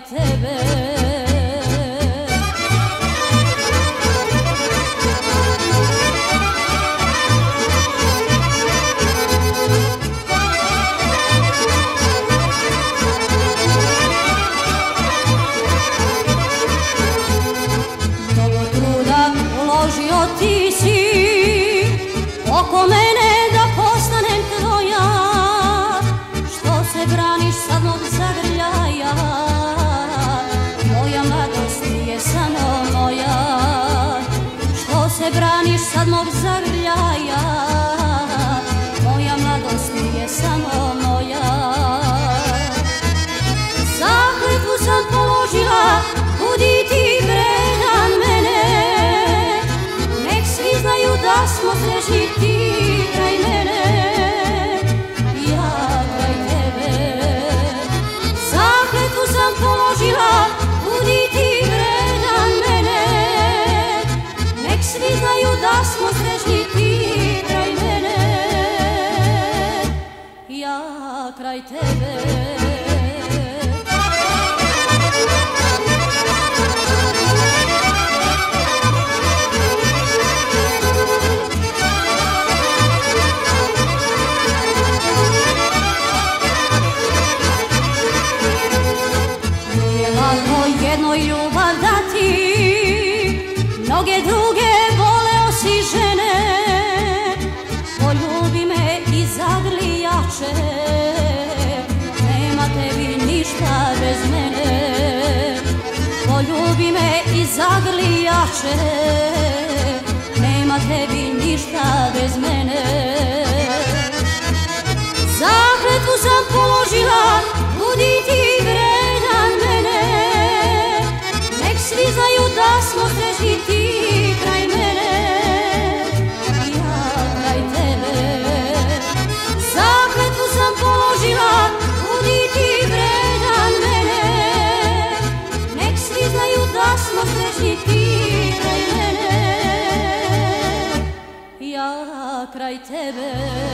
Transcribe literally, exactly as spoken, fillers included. kraj tebe. Mnogo truda uložio ti si oko mene da postanem tvoja. Što se braniš sad mog zagrljaja? Moja mladost nije samo moja. Što se braniš sad mog zagrljaja? Moja mladost nije samo moja. Zakletvu sam položila, budi ti predan mene. Nek svi znaju da smo srećni ti kraj mene. Svi znaju da smo srećni ti kraj mene, ja kraj tebe. Nije lako jednoj ljubav dati, mnoge druge voleo si žene. Poljubi me i zagrli jače, nema tebi ništa bez mene. Poljubi me i zagrli jače, nema tebi ništa bez mene. Zakletvu sam položila, budi ti vredan mene. Nek svi znaju da smo srećni ti kraj mene, ja kraj tebe. Zakletvu sam položila, budi ti vredan mene. Nek svi znaju da smo srećni ti kraj mene, ja kraj tebe.